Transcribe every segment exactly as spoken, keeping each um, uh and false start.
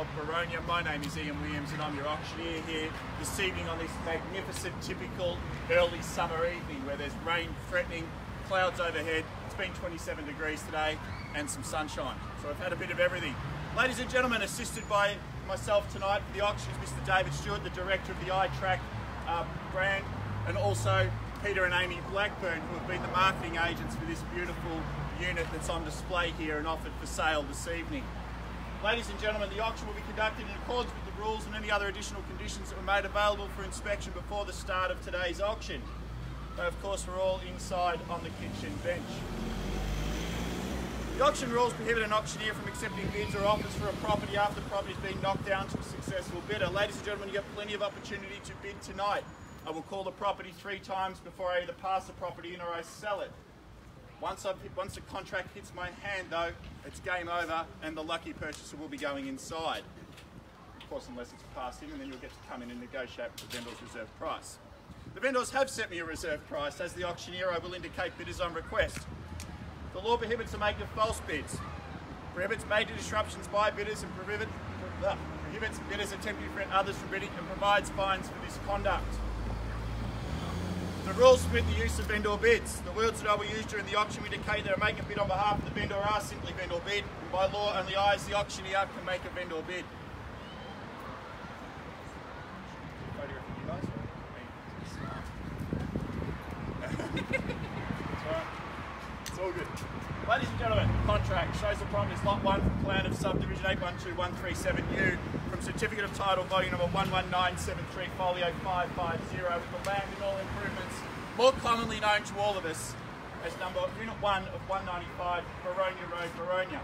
of Boronia. My name is Ian Williams and I'm your auctioneer here this evening on this magnificent, typical early summer evening where there's rain threatening, clouds overhead. It's been twenty-seven degrees today and some sunshine. So I've had a bit of everything. Ladies and gentlemen, assisted by myself tonight for the auctions, Mister David Stewart, the director of the iTrack uh, brand, and also Peter and Amy Blackburn, who have been the marketing agents for this beautiful unit that's on display here and offered for sale this evening. Ladies and gentlemen, the auction will be conducted in accordance with the rules and any other additional conditions that were made available for inspection before the start of today's auction. Though of course we're all inside on the kitchen bench. The auction rules prohibit an auctioneer from accepting bids or offers for a property after the property has been knocked down to a successful bidder. Ladies and gentlemen, you've got plenty of opportunity to bid tonight. I will call the property three times before I either pass the property in or I sell it. Once, I've, once the contract hits my hand though, it's game over and the lucky purchaser will be going inside. Of course, unless it's passed in, and then you'll get to come in and negotiate with the vendor's reserve price. The vendors have set me a reserve price. As the auctioneer, I will indicate bidders on request. The law prohibits the making of false bids, prohibits major disruptions by bidders, and prohibits, uh, prohibits bidders attempting to prevent others from bidding, and provides fines for this conduct. The rules forbid the use of vendor bids. The words that I will use during the auction indicate that I make a bid on behalf of the vendor are simply vendor bid. And by law, only I, as the auctioneer, can make a vendor bid. It's all good. Ladies and gentlemen, the contract shows the property is lot one from plan of subdivision eight one two one three seven U from certificate of title volume number one one nine seven three folio five five zero with the land and all improvements more commonly known to all of us as number unit one of one ninety-five Boronia Road, Boronia.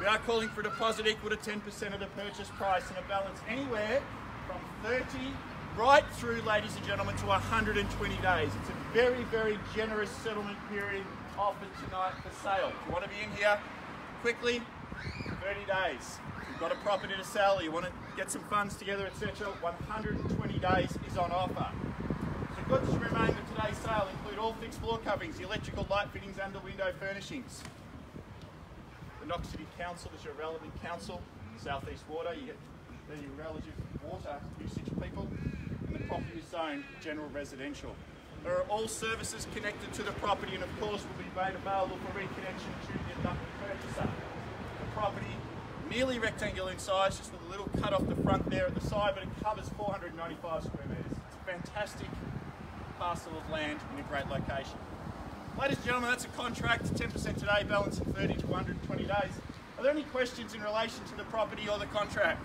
We are calling for a deposit equal to ten percent of the purchase price and a balance anywhere from thirty right through, ladies and gentlemen, to one hundred twenty days. It's a very, very generous settlement period offered tonight for sale. If you want to be in here quickly, thirty days. If you've got a property to sell, you want to get some funds together, et cetera, one hundred twenty days is on offer. The goods to remain of today's sale include all fixed floor coverings, the electrical, light fittings and the window furnishings. The Knox City Council is your relevant council, South East Water, you get the relative water usage people, and the property is zoned general residential. There are all services connected to the property and of course will be made available for reconnection to the inducted purchaser. The property, nearly rectangular in size, just with a little cut off the front there at the side, but it covers four hundred ninety-five square metres. It's a fantastic parcel of land in a great location. Ladies and gentlemen, that's a contract, ten percent today, balance of thirty to one hundred twenty days. Are there any questions in relation to the property or the contract?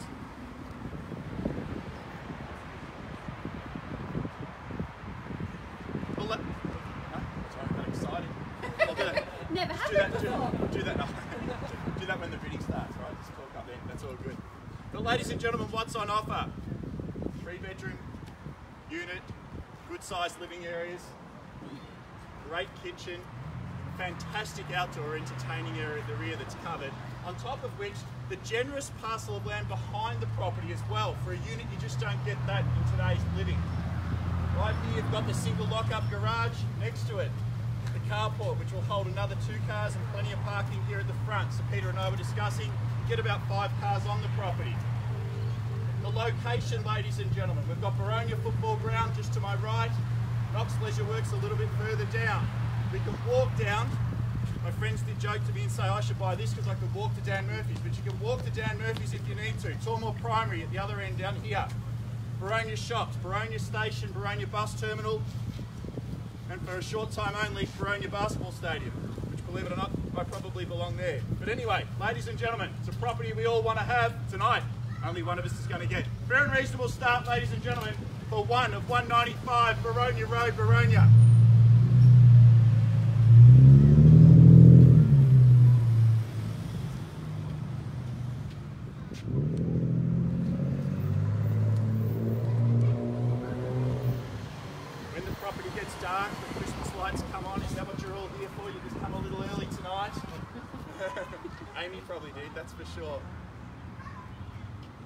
Never do that, do, that, do, that, no. do that when the bidding starts, right? Just talk up there, that's all good. But ladies and gentlemen, what's on offer? Three bedroom unit, good sized living areas, great kitchen, fantastic outdoor entertaining area at the rear that's covered, on top of which the generous parcel of land behind the property as well. For a unit, you just don't get that in today's living. Right here, you've got the single lock-up garage next to it. Carport, which will hold another two cars and plenty of parking here at the front. So Peter and I were discussing, get about five cars on the property. The location, ladies and gentlemen, we've got Boronia Football Ground just to my right, Knox Leisure Works a little bit further down. We can walk down. My friends did joke to me and say I should buy this because I could walk to Dan Murphy's, but you can walk to Dan Murphy's if you need to. Tollmore Primary at the other end down here. Boronia Shops, Boronia Station, Boronia Bus Terminal, and for a short time only, Boronia Basketball Stadium, which, believe it or not, I probably belong there. But anyway, ladies and gentlemen, it's a property we all want to have tonight. Only one of us is going to get. Fair and reasonable start, ladies and gentlemen, for one of one ninety-five Boronia Road, Boronia. Amy probably did, that's for sure.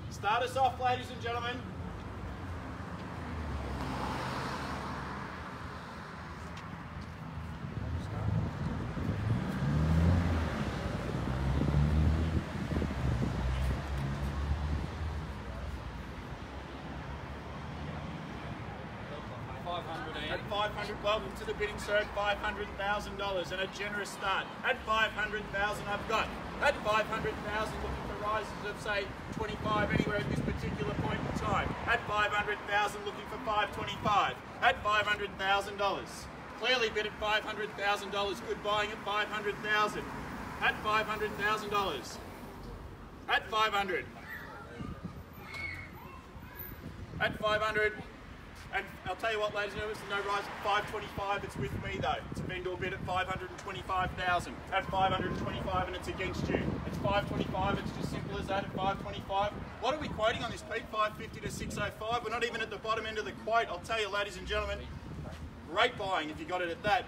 Start us off, ladies and gentlemen. five hundred. At five hundred, welcome to the bidding, sir, at five hundred thousand dollars, and a generous start. At five hundred thousand, I've got. At five hundred thousand, looking for rises of, say, twenty-five anywhere at this particular point in time. At five hundred thousand, looking for five twenty-five. At five hundred thousand dollars. Clearly bid at five hundred thousand dollars. Good buying at five hundred thousand dollars. At five hundred thousand dollars. At five hundred. At five hundred. And I'll tell you what, ladies and gentlemen, there's no rise at five twenty-five. It's with me though. It's a vendor bid at five hundred twenty-five thousand. At five hundred twenty-five, and it's against you. It's five twenty-five. It's just simple as that. At five twenty-five. What are we quoting on this, Pete? five fifty to six oh five. We're not even at the bottom end of the quote. I'll tell you, ladies and gentlemen, great buying if you got it at that.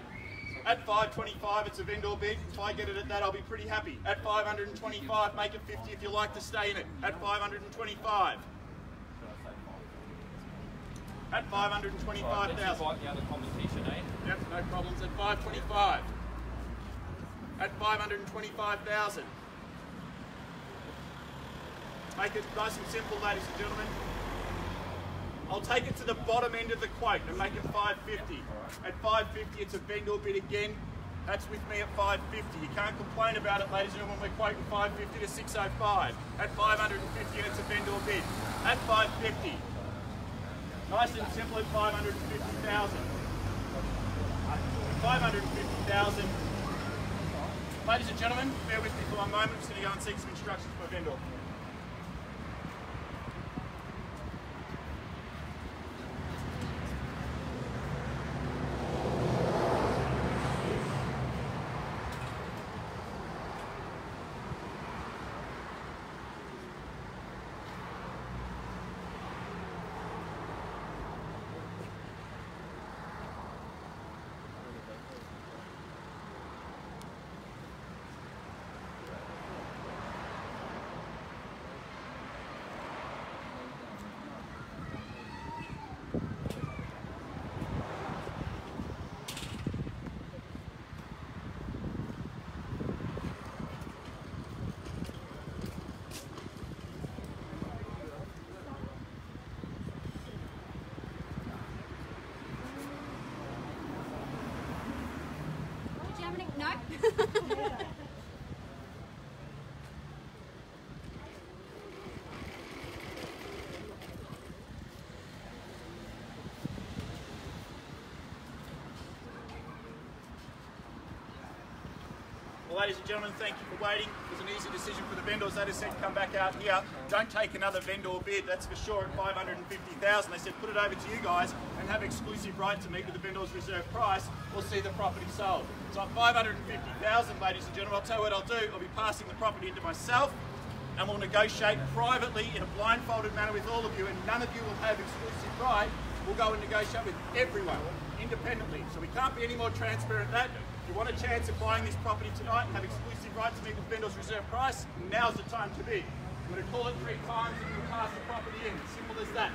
At five twenty-five, it's a vendor bid. If I get it at that, I'll be pretty happy. At five hundred twenty-five, make it fifty if you like to stay in it. At five hundred twenty-five. At five hundred twenty-five thousand. Right, the other competition, eh? Yep, no problems. At five twenty-five. At five hundred twenty-five thousand. Make it nice and simple, ladies and gentlemen. I'll take it to the bottom end of the quote and make it five fifty. At five fifty, it's a vendor bid again. That's with me at five fifty. You can't complain about it, ladies and gentlemen, when we're quoting five fifty to six oh five. At five hundred fifty, and it's a vendor bid. At five fifty. Nice and simple at five hundred fifty thousand. five hundred fifty thousand. Ladies and gentlemen, bear with me for one moment. I'm just going to go and seek some instructions from a vendor. No? Well, ladies and gentlemen, thank you for waiting. It was an easy decision for the vendors. They just said come back out here. Don't take another vendor bid, that's for sure, at five hundred fifty thousand dollars. They said put it over to you guys and have exclusive right to meet with the vendor's reserve price or see the property sold. So at five hundred fifty thousand dollars, ladies and gentlemen, I'll tell you what I'll do. I'll be passing the property into myself, and we'll negotiate privately in a blindfolded manner with all of you, and none of you will have exclusive right. We'll go and negotiate with everyone independently. So we can't be any more transparent than that. If you want a chance of buying this property tonight and have exclusive right to meet with vendor's reserve price, now's the time to be. I'm going to call it three times and we'll pass the property in. Simple as that.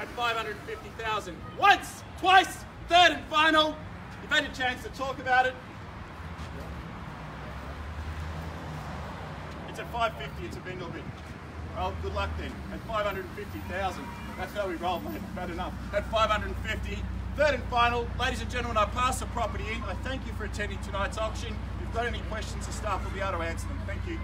At five hundred fifty thousand dollars. Once, twice, third and final. You've had a chance to talk about it. It's at five fifty, it's a vendor bid. Well, good luck then. At five hundred fifty thousand dollars. That's how we roll, mate. Bad enough. At five hundred fifty thousand dollars. Third and final, ladies and gentlemen, I pass the property in. I thank you for attending tonight's auction. If you've got any questions, the staff will be able to answer them. Thank you.